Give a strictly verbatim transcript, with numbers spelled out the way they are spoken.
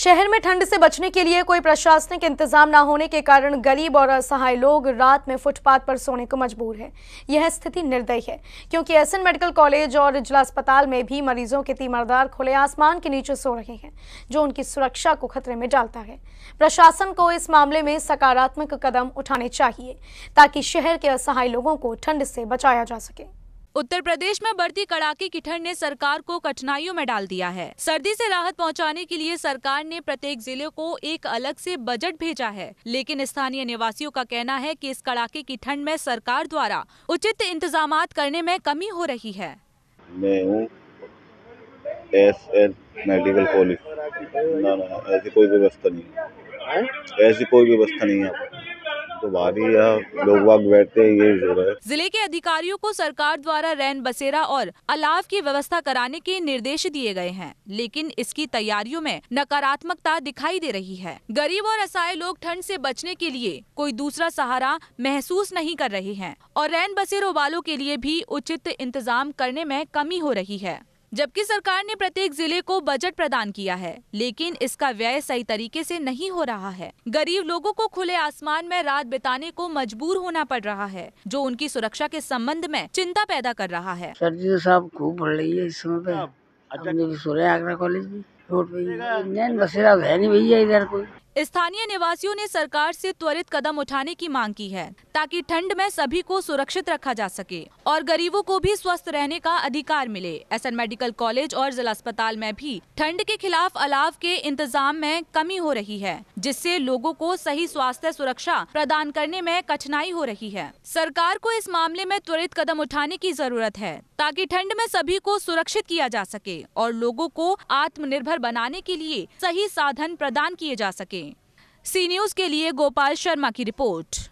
शहर में ठंड से बचने के लिए कोई प्रशासनिक इंतजाम न होने के कारण गरीब और असहाय लोग रात में फुटपाथ पर सोने को मजबूर हैं। यह स्थिति निर्दयी है क्योंकि एसएन मेडिकल कॉलेज और जिला अस्पताल में भी मरीजों के तीमारदार खुले आसमान के नीचे सो रहे हैं, जो उनकी सुरक्षा को खतरे में डालता है। प्रशासन को इस मामले में सकारात्मक कदम उठाने चाहिए ताकि शहर के असहाय लोगों को ठंड से बचाया जा सके। उत्तर प्रदेश में बढ़ती कड़ाके की ठंड ने सरकार को कठिनाइयों में डाल दिया है। सर्दी से राहत पहुंचाने के लिए सरकार ने प्रत्येक जिले को एक अलग से बजट भेजा है, लेकिन स्थानीय निवासियों का कहना है कि इस कड़ाके की ठंड में सरकार द्वारा उचित इंतजाम करने में कमी हो रही है। मैं हूँ एसएन मेडिकल कॉलेज, ना ना ऐसी कोई व्यवस्था नहीं है, ऐसी कोई व्यवस्था नहीं है। तो भारी यहाँ लोग वाग बैठते हैं, यही हो रहा है। जिले के अधिकारियों को सरकार द्वारा रैन बसेरा और अलाव की व्यवस्था कराने के निर्देश दिए गए हैं, लेकिन इसकी तैयारियों में नकारात्मकता दिखाई दे रही है। गरीब और असहाय लोग ठंड से बचने के लिए कोई दूसरा सहारा महसूस नहीं कर रहे हैं और रैन बसेरों वालों के लिए भी उचित इंतजाम करने में कमी हो रही है। जबकि सरकार ने प्रत्येक जिले को बजट प्रदान किया है, लेकिन इसका व्यय सही तरीके से नहीं हो रहा है। गरीब लोगों को खुले आसमान में रात बिताने को मजबूर होना पड़ रहा है, जो उनकी सुरक्षा के संबंध में चिंता पैदा कर रहा है। सर्दी साहब खूब बढ़ रही है इस समय पे। आगरा कॉलेज में रोड पे भैया इधर कोई। स्थानीय निवासियों ने सरकार से त्वरित कदम उठाने की मांग की है ताकि ठंड में सभी को सुरक्षित रखा जा सके और गरीबों को भी स्वस्थ रहने का अधिकार मिले। एसएन मेडिकल कॉलेज और जिला अस्पताल में भी ठंड के खिलाफ अलाव के इंतजाम में कमी हो रही है, जिससे लोगों को सही स्वास्थ्य सुरक्षा प्रदान करने में कठिनाई हो रही है। सरकार को इस मामले में त्वरित कदम उठाने की जरूरत है ताकि ठंड में सभी को सुरक्षित किया जा सके और लोगों को आत्मनिर्भर बनाने के लिए सही साधन प्रदान किए जा सके। सी न्यूज़ के लिए गोपाल शर्मा की रिपोर्ट।